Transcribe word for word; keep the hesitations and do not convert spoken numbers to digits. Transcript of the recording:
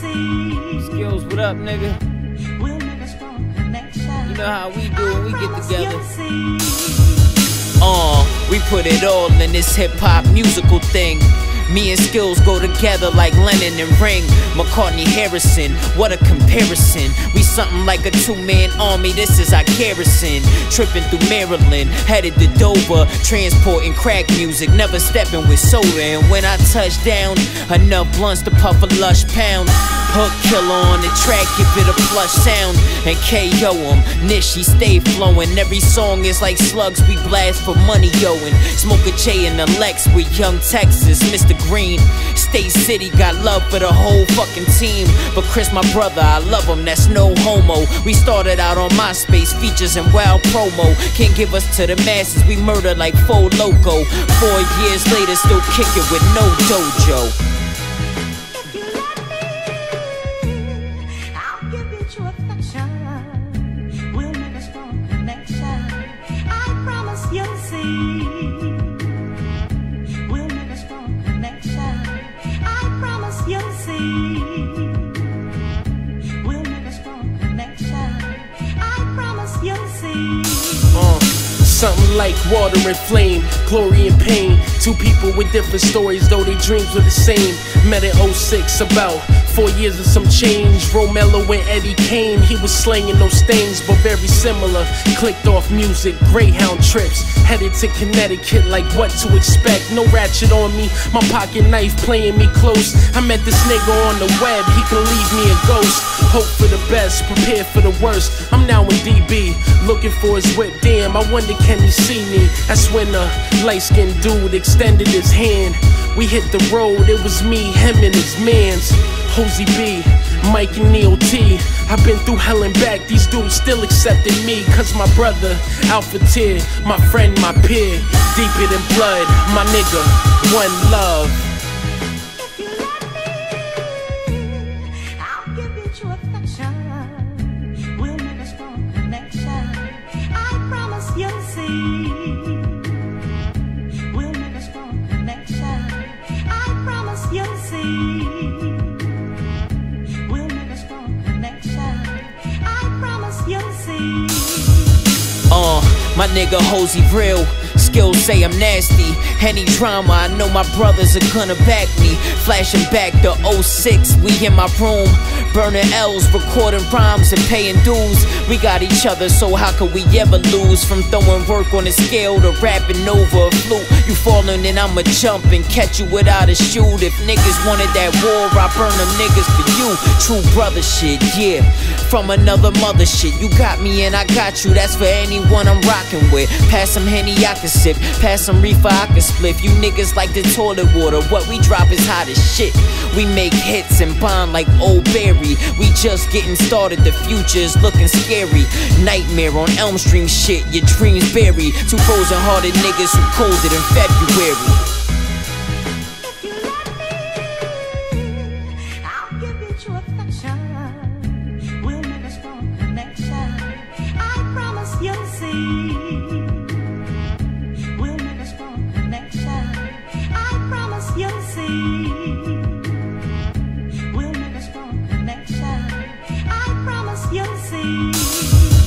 see. Skillz, what up, nigga? We'll make a strong connection. You know how we do when we get together. Uh, we put it all in this hip-hop musical thing. Me and Skillz go together like Lennon and Ring, McCartney Harrison, what a comparison. We something like a two-man army, this is our garrison. Tripping through Maryland, headed to Dover, transporting crack music, never stepping with soda. And when I touch down, enough blunts to puff a lush pound. Hook killer on the track, give it a plush sound. And K O him, Nishi stay flowing. Every song is like slugs, we blast for money owing. Smoke a J and the Lex with Young Texas, Mister Green. State City got love for the whole fucking team. But Chris, my brother, I love him, that's no homo. We started out on MySpace, features and wild promo. Can't give us to the masses, we murder like Fo Loco. Four years later, still kicking with no dojo. Something like water and flame, glory and pain. Two people with different stories, though their dreams were the same. Met in oh six, about four years and some change. Romello and Eddie Kane, he was slanging those things, but very similar. Clicked off music, Greyhound trips, headed to Connecticut like what to expect. No ratchet on me, my pocket knife playing me close. I met this nigga on the web, he can leave me a ghost. Hope for the best, prepare for the worst. I'm now in D B, looking for his whip. Damn, I wonder can he see me? That's when a light-skinned dude extended his hand. We hit the road, it was me, him and his mans. Hosey B, Mike and Neil T. I've been through hell and back, these dudes still accepted me. Cause my brother, Alpha T, my friend, my peer. Deeper than blood, my nigga, one love. If you let me, I'll give it your affection. We'll make a strong connection, I promise you'll see. We'll make a strong connection, I promise you'll see. Uh, my nigga Hosey real. Skillz say I'm nasty. Any drama, I know my brothers are gonna back me. Flashing back to oh six, we in my room, burning L's, recording rhymes and paying dues. We got each other, so how could we ever lose? From throwing work on a scale to rapping over a flute. You falling and I'ma jump and catch you without a shoot. If niggas wanted that war, I burn them niggas for you. True brother shit, yeah, from another mother shit. You got me and I got you, that's for anyone I'm rocking with. Pass some Henny, I can sip. Pass some reefer, I can spliff. You niggas like the toilet water, what we drop is hot as shit. We make hits and bond like old bears. We just getting started, the future's looking scary. Nightmare on Elm Street shit, your dreams buried. Two frozen hearted niggas who colder than February. If you let me, I'll give it your affection. We'll make a strong connection, I promise you'll see. We'll make a strong connection, I promise you'll see. You'll see.